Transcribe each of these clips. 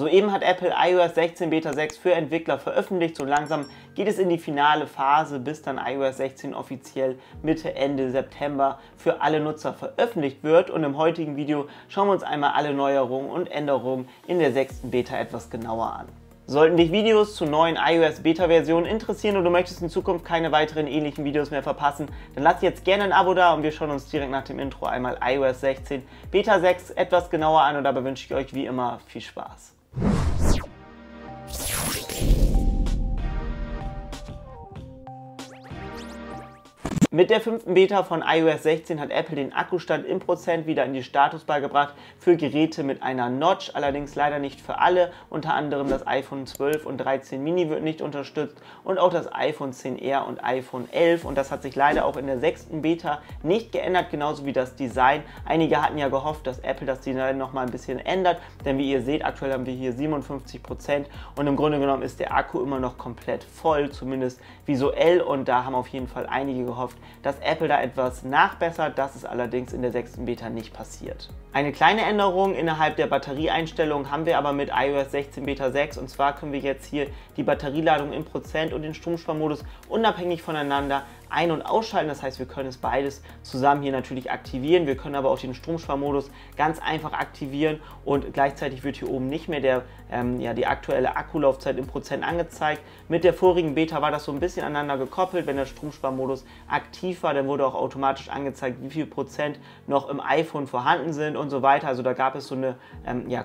Soeben hat Apple iOS 16 Beta 6 für Entwickler veröffentlicht. So langsam geht es in die finale Phase, bis dann iOS 16 offiziell Mitte, Ende September für alle Nutzer veröffentlicht wird. Und im heutigen Video schauen wir uns einmal alle Neuerungen und Änderungen in der 6. Beta etwas genauer an. Sollten dich Videos zu neuen iOS-Beta-Versionen interessieren und du möchtest in Zukunft keine weiteren ähnlichen Videos mehr verpassen, dann lass jetzt gerne ein Abo da und wir schauen uns direkt nach dem Intro einmal iOS 16 Beta 6 etwas genauer an und dabei wünsche ich euch wie immer viel Spaß. Mit der 5. Beta von iOS 16 hat Apple den Akkustand im Prozent wieder in die Statusbar gebracht für Geräte mit einer Notch, allerdings leider nicht für alle. Unter anderem das iPhone 12 und 13 Mini wird nicht unterstützt und auch das iPhone 10R und iPhone 11. Und das hat sich leider auch in der 6. Beta nicht geändert, genauso wie das Design. Einige hatten ja gehofft, dass Apple das Design nochmal ein bisschen ändert, denn wie ihr seht, aktuell haben wir hier 57% und im Grunde genommen ist der Akku immer noch komplett voll, zumindest visuell, und da haben auf jeden Fall einige gehofft, dass Apple da etwas nachbessert. Das ist allerdings in der 6. Beta nicht passiert. Eine kleine Änderung innerhalb der Batterieeinstellung haben wir aber mit iOS 16 Beta 6 und zwar können wir jetzt hier die Batterieladung im Prozent und den Stromsparmodus unabhängig voneinander ein- und ausschalten. Das heißt, wir können es beides zusammen hier natürlich aktivieren. Wir können aber auch den Stromsparmodus ganz einfach aktivieren und gleichzeitig wird hier oben nicht mehr die aktuelle Akkulaufzeit im Prozent angezeigt. Mit der vorigen Beta war das so ein bisschen aneinander gekoppelt. Wenn der Stromsparmodus aktiv war, dann wurde auch automatisch angezeigt, wie viel Prozent noch im iPhone vorhanden sind und so weiter. Also da gab es so eine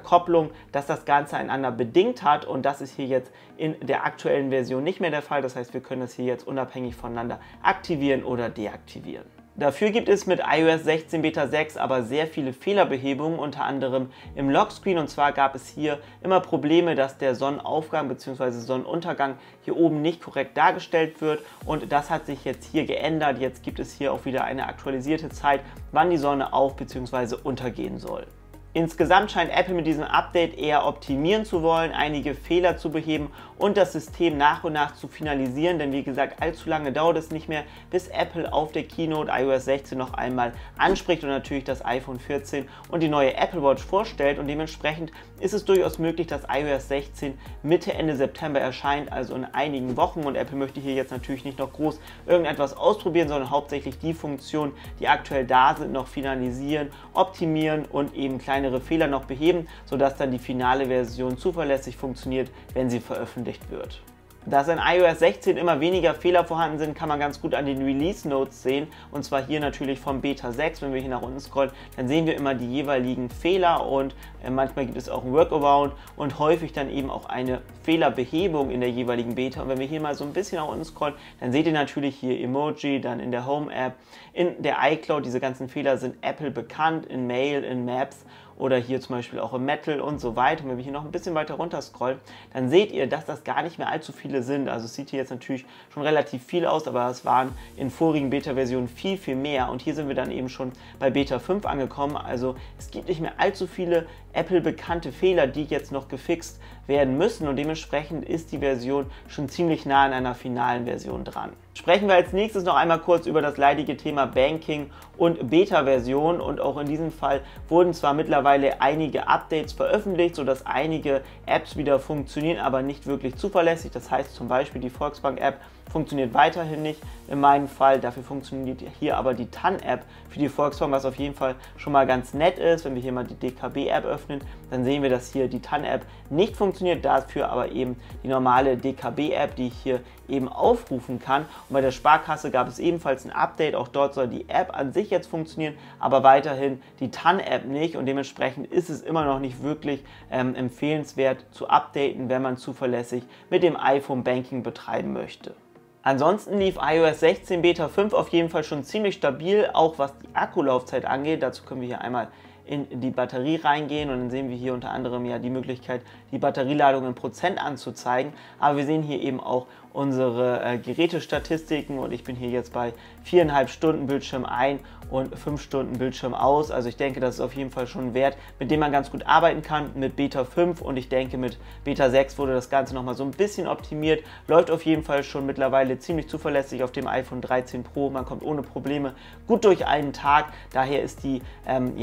Kopplung, dass das Ganze einander bedingt hat und das ist hier jetzt in der aktuellen Version nicht mehr der Fall. Das heißt, wir können das hier jetzt unabhängig voneinander aktivieren oder deaktivieren. Dafür gibt es mit iOS 16 Beta 6 aber sehr viele Fehlerbehebungen, unter anderem im Lockscreen, und zwar gab es hier immer Probleme, dass der Sonnenaufgang bzw. Sonnenuntergang hier oben nicht korrekt dargestellt wird und das hat sich jetzt hier geändert. Jetzt gibt es hier auch wieder eine aktualisierte Zeit, wann die Sonne auf bzw. untergehen soll. Insgesamt scheint Apple mit diesem Update eher optimieren zu wollen, einige Fehler zu beheben und das System nach und nach zu finalisieren, denn wie gesagt, allzu lange dauert es nicht mehr, bis Apple auf der Keynote iOS 16 noch einmal anspricht und natürlich das iPhone 14 und die neue Apple Watch vorstellt und dementsprechend ist es durchaus möglich, dass iOS 16 Mitte, Ende September erscheint, also in einigen Wochen, und Apple möchte hier jetzt natürlich nicht noch groß irgendetwas ausprobieren, sondern hauptsächlich die Funktionen, die aktuell da sind, noch finalisieren, optimieren und eben kleine Fehler noch beheben, sodass dann die finale Version zuverlässig funktioniert, wenn sie veröffentlicht wird. Dass in iOS 16 immer weniger Fehler vorhanden sind, kann man ganz gut an den Release Notes sehen, und zwar hier natürlich vom Beta 6. Wenn wir hier nach unten scrollen, dann sehen wir immer die jeweiligen Fehler und manchmal gibt es auch ein Workaround und häufig dann eben auch eine Fehlerbehebung in der jeweiligen Beta. Und wenn wir hier mal so ein bisschen nach unten scrollen, dann seht ihr natürlich hier Emoji, dann in der Home App, in der iCloud, diese ganzen Fehler sind Apple bekannt, in Mail, in Maps oder hier zum Beispiel auch im Metal und so weiter. Und wenn wir hier noch ein bisschen weiter runter scrollen, dann seht ihr, dass das gar nicht mehr allzu viele sind. Also es sieht hier jetzt natürlich schon relativ viel aus, aber es waren in vorigen Beta-Versionen viel, viel mehr. Und hier sind wir dann eben schon bei Beta 5 angekommen. Also es gibt nicht mehr allzu viele Apple-bekannte Fehler, die jetzt noch gefixt werden müssen. Und dementsprechend ist die Version schon ziemlich nah an einer finalen Version dran. Sprechen wir als nächstes noch einmal kurz über das leidige Thema Banking und Beta-Version. Und auch in diesem Fall wurden zwar mittlerweile einige Updates veröffentlicht, sodass einige Apps wieder funktionieren, aber nicht wirklich zuverlässig. Das heißt zum Beispiel die Volksbank-App funktioniert weiterhin nicht in meinem Fall. Dafür funktioniert hier aber die TAN-App für die Volksbank, was auf jeden Fall schon mal ganz nett ist. Wenn wir hier mal die DKB-App öffnen, dann sehen wir, dass hier die TAN-App nicht funktioniert, dafür aber eben die normale DKB-App, die ich hier eben aufrufen kann. Und bei der Sparkasse gab es ebenfalls ein Update, auch dort soll die App an sich jetzt funktionieren, aber weiterhin die TAN-App nicht und dementsprechend ist es immer noch nicht wirklich empfehlenswert zu updaten, wenn man zuverlässig mit dem iPhone Banking betreiben möchte. Ansonsten lief iOS 16 Beta 5 auf jeden Fall schon ziemlich stabil, auch was die Akkulaufzeit angeht. Dazu können wir hier einmal in die Batterie reingehen und dann sehen wir hier unter anderem ja die Möglichkeit, die Batterieladung in Prozent anzuzeigen. Aber wir sehen hier eben auch unsere Gerätestatistiken und ich bin hier jetzt bei 4,5 Stunden Bildschirm ein und 5 Stunden Bildschirm aus. Also ich denke, das ist auf jeden Fall schon ein Wert, mit dem man ganz gut arbeiten kann mit Beta 5 und ich denke, mit Beta 6 wurde das Ganze nochmal so ein bisschen optimiert. Läuft auf jeden Fall schon mittlerweile ziemlich zuverlässig auf dem iPhone 13 Pro. Man kommt ohne Probleme gut durch einen Tag. Daher ist die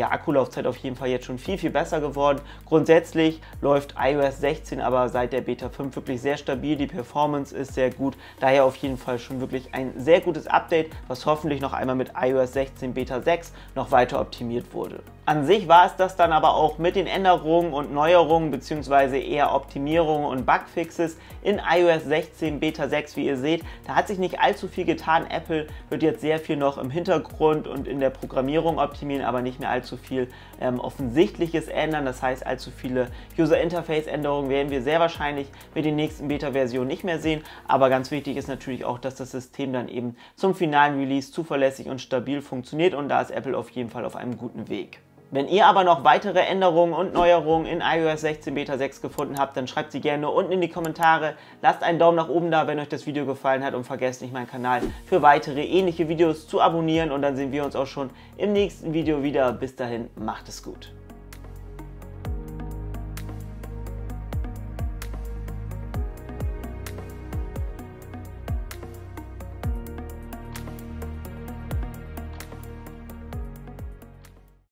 Akkulaufzeit Laufzeit auf jeden Fall jetzt schon viel, viel besser geworden. Grundsätzlich läuft iOS 16 aber seit der Beta 5 wirklich sehr stabil. Die Performance ist sehr gut. Daher auf jeden Fall schon wirklich ein sehr gutes Update, was hoffentlich noch einmal mit iOS 16 Beta 6 noch weiter optimiert wurde. An sich war es das dann aber auch mit den Änderungen und Neuerungen bzw. eher Optimierungen und Bugfixes in iOS 16 Beta 6, wie ihr seht. Da hat sich nicht allzu viel getan. Apple wird jetzt sehr viel noch im Hintergrund und in der Programmierung optimieren, aber nicht mehr allzu viel Offensichtliches ändern. Das heißt, allzu viele User-Interface-Änderungen werden wir sehr wahrscheinlich mit den nächsten Beta-Versionen nicht mehr sehen. Aber ganz wichtig ist natürlich auch, dass das System dann eben zum finalen Release zuverlässig und stabil funktioniert, und da ist Apple auf jeden Fall auf einem guten Weg. Wenn ihr aber noch weitere Änderungen und Neuerungen in iOS 16 Beta 6 gefunden habt, dann schreibt sie gerne unten in die Kommentare. Lasst einen Daumen nach oben da, wenn euch das Video gefallen hat, und vergesst nicht, meinen Kanal für weitere ähnliche Videos zu abonnieren, und dann sehen wir uns auch schon im nächsten Video wieder. Bis dahin, macht es gut.